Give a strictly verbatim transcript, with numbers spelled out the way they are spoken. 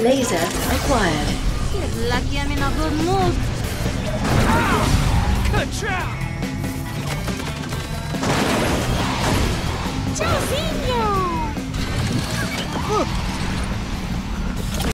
Laser acquired. You're lucky I'm in a good mood. Ow! Good job!